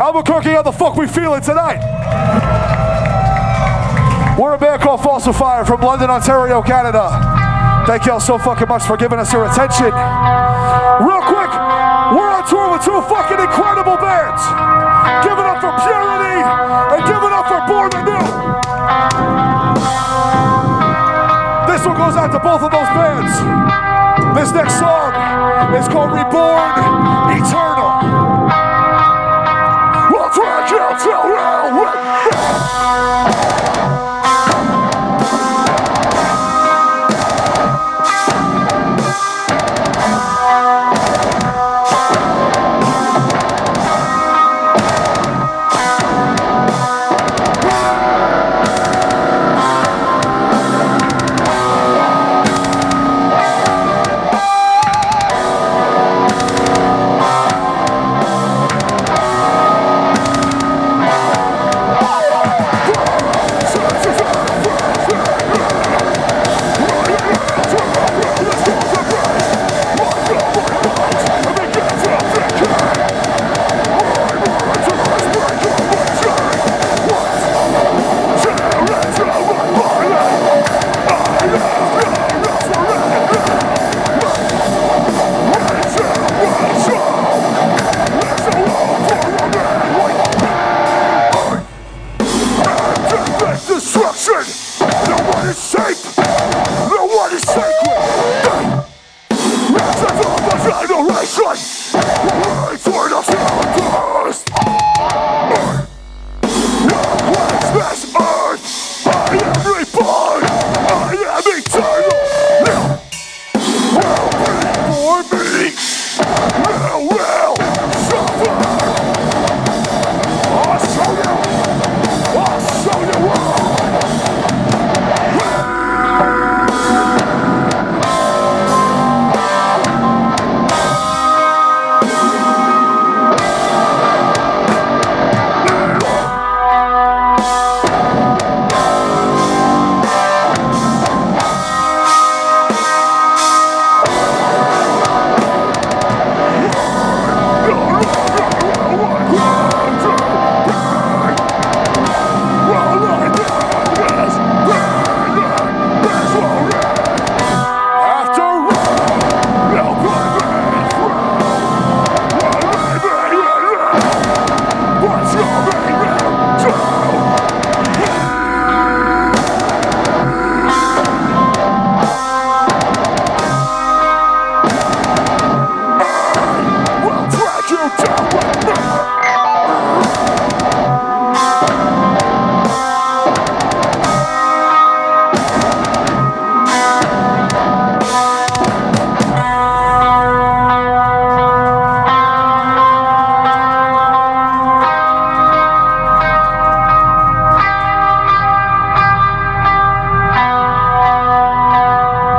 Albuquerque, how the fuck we feeling tonight? We're a band called Falsifier from London, Ontario, Canada. Thank y'all so fucking much for giving us your attention. Real quick, we're on tour with two fucking incredible bands. Give it up for Purity and give it up for Born Anew. This one goes out to both of those bands. This next song is called Reborn Eternal. Take you to hell with me.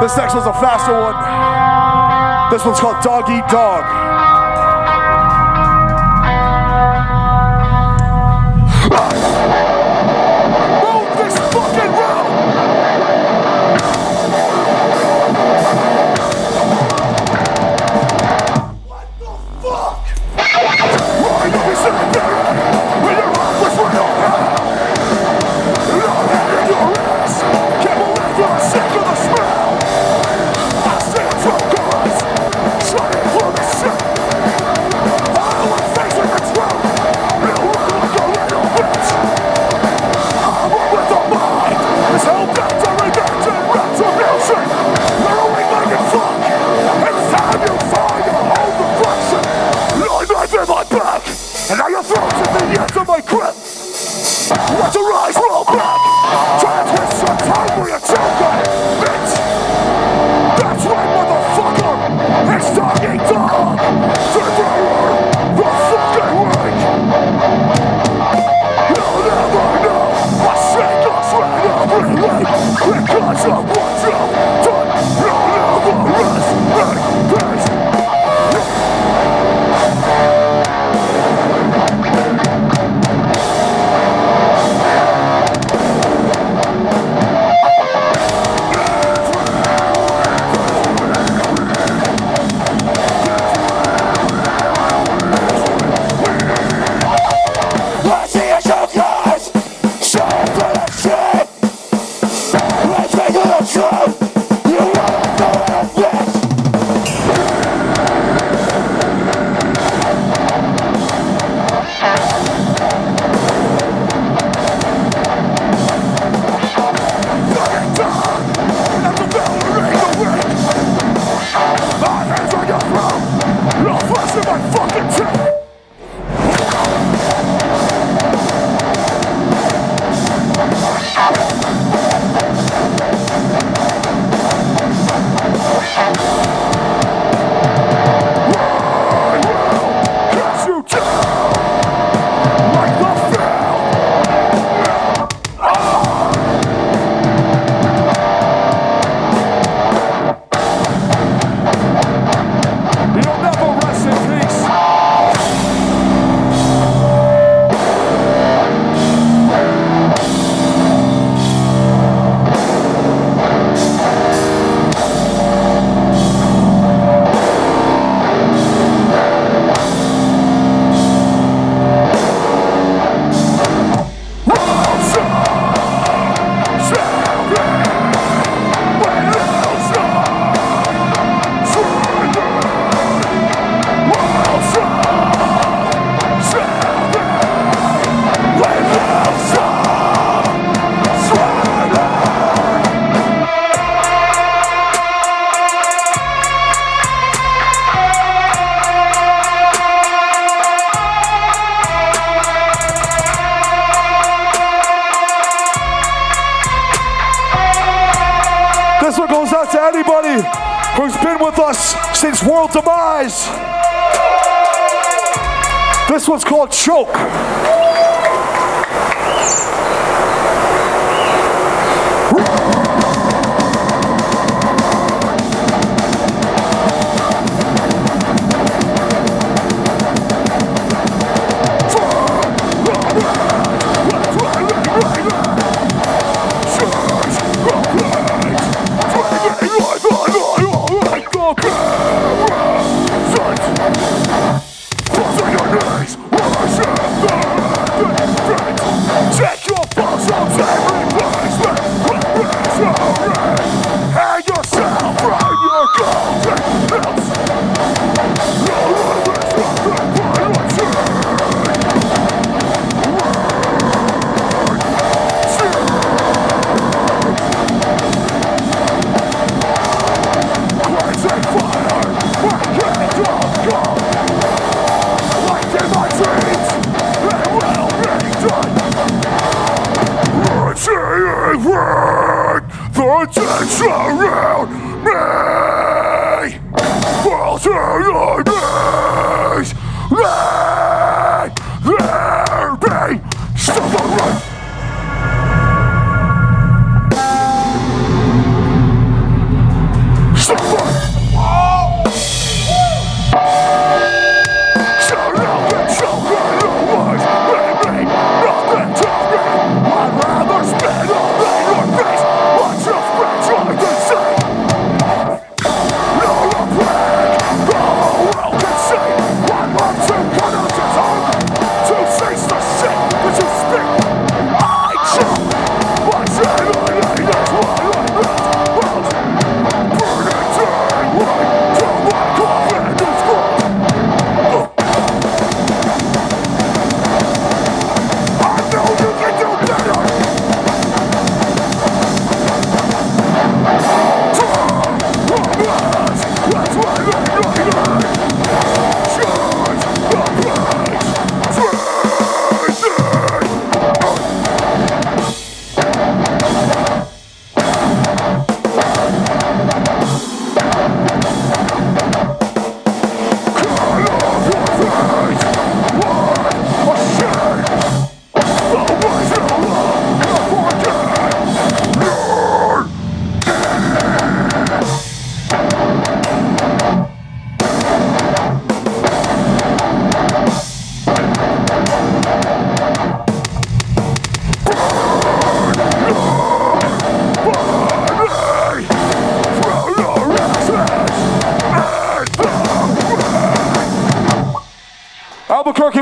This next one's a faster one. This one's called Dog Eat Dog. Move this fucking road! What the fuck? Why are you sitting there when your heart was right on hell? Not having your ass. Can't believe you're sick of the smell. Let your eyes roll back. Try to twist your tongue where you choke that bitch. That's right, motherfucker. It's dog eat dog. Devour the fucking ring. You'll never know what shit goes right every week because of what you've done. You'll never rest in peace. This one goes out to anybody who's been with us since World Demise. This one's called Choke.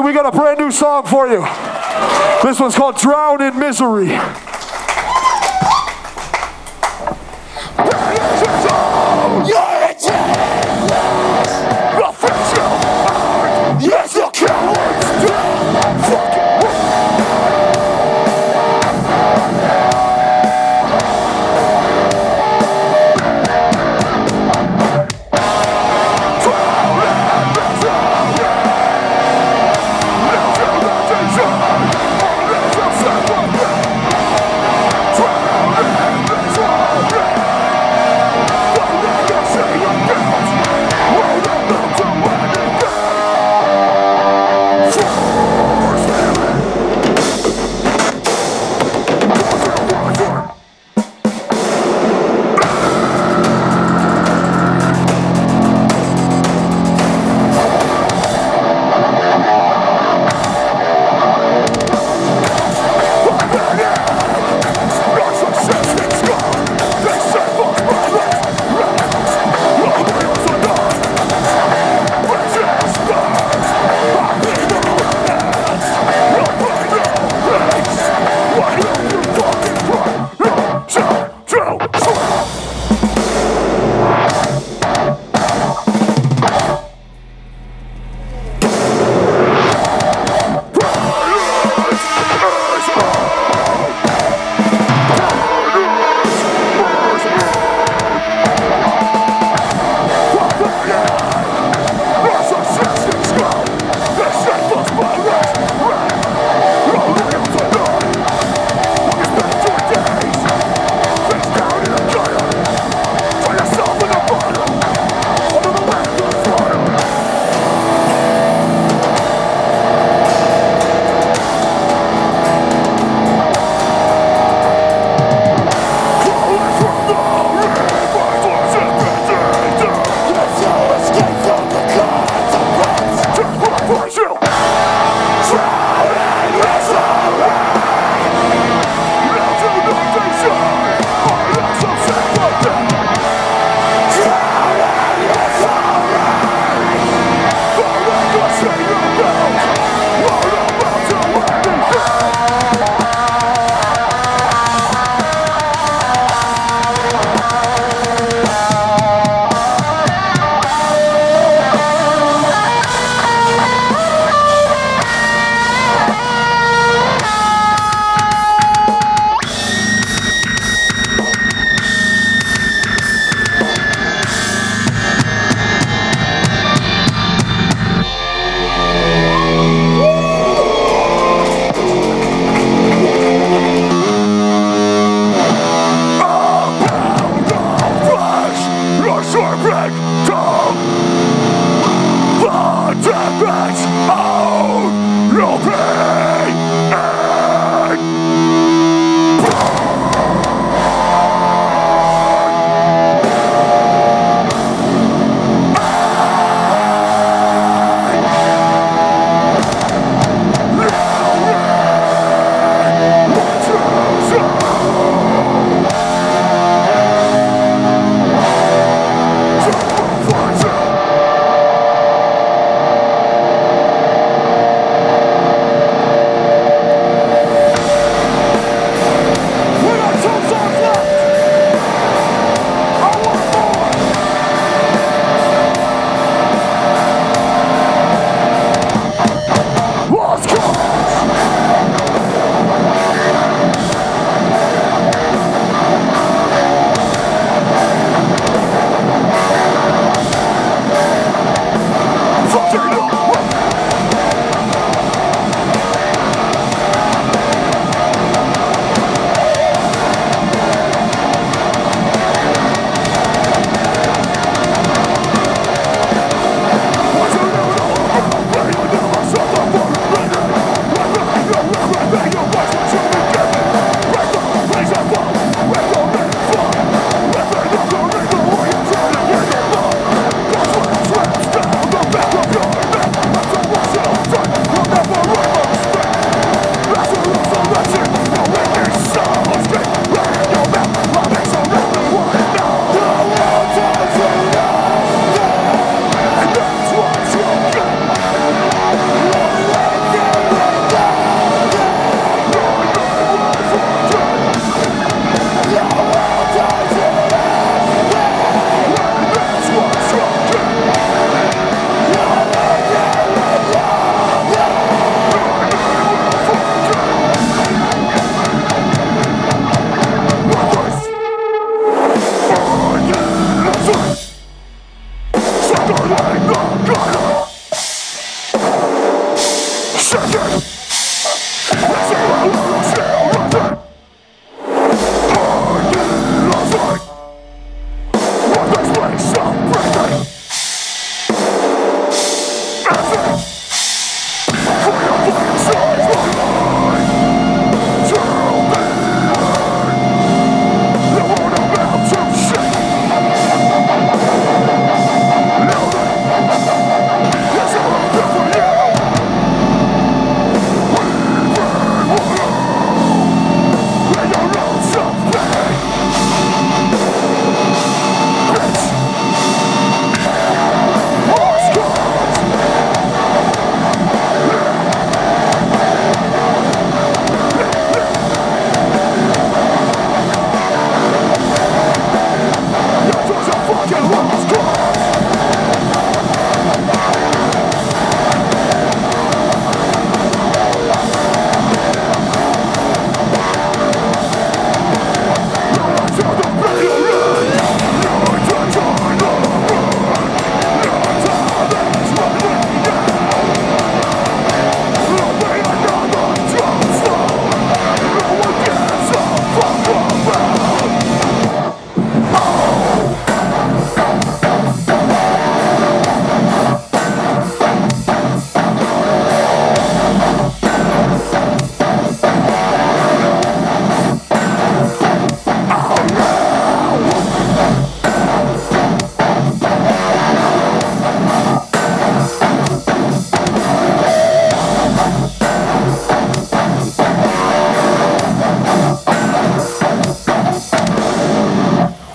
We got a brand new song for you. This one's called Drown in Misery.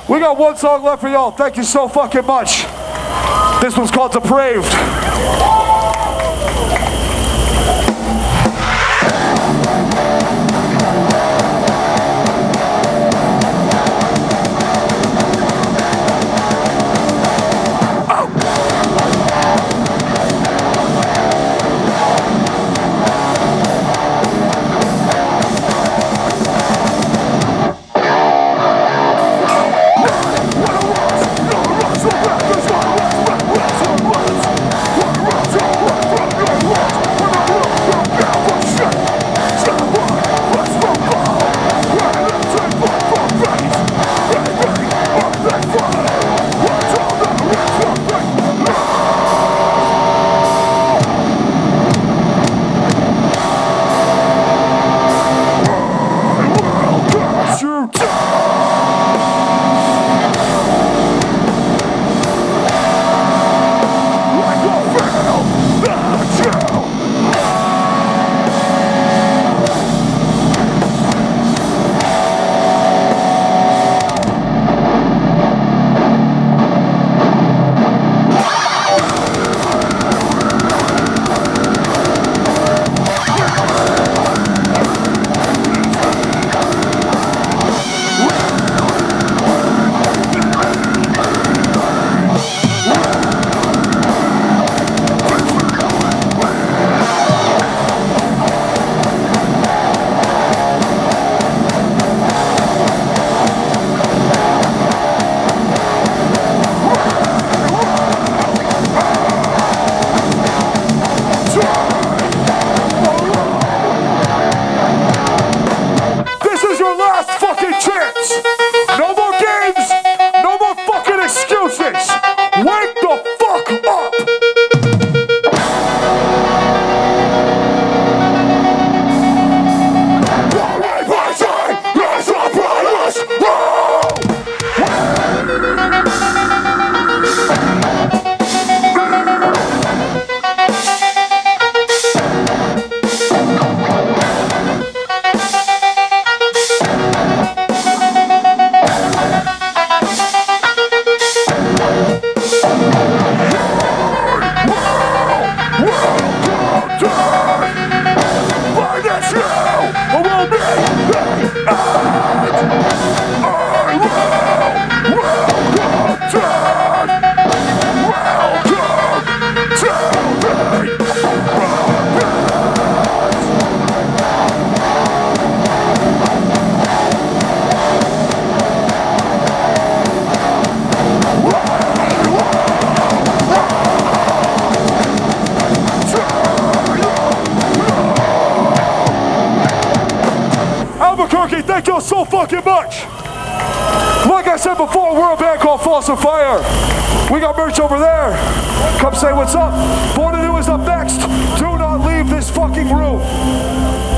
We got one song left for y'all. Thank you so fucking much. This one's called Depraved. So fucking much. Like I said before, we're a band called Falsifier. We got merch over there. Come say what's up. Born Anew is up next. Do not leave this fucking room.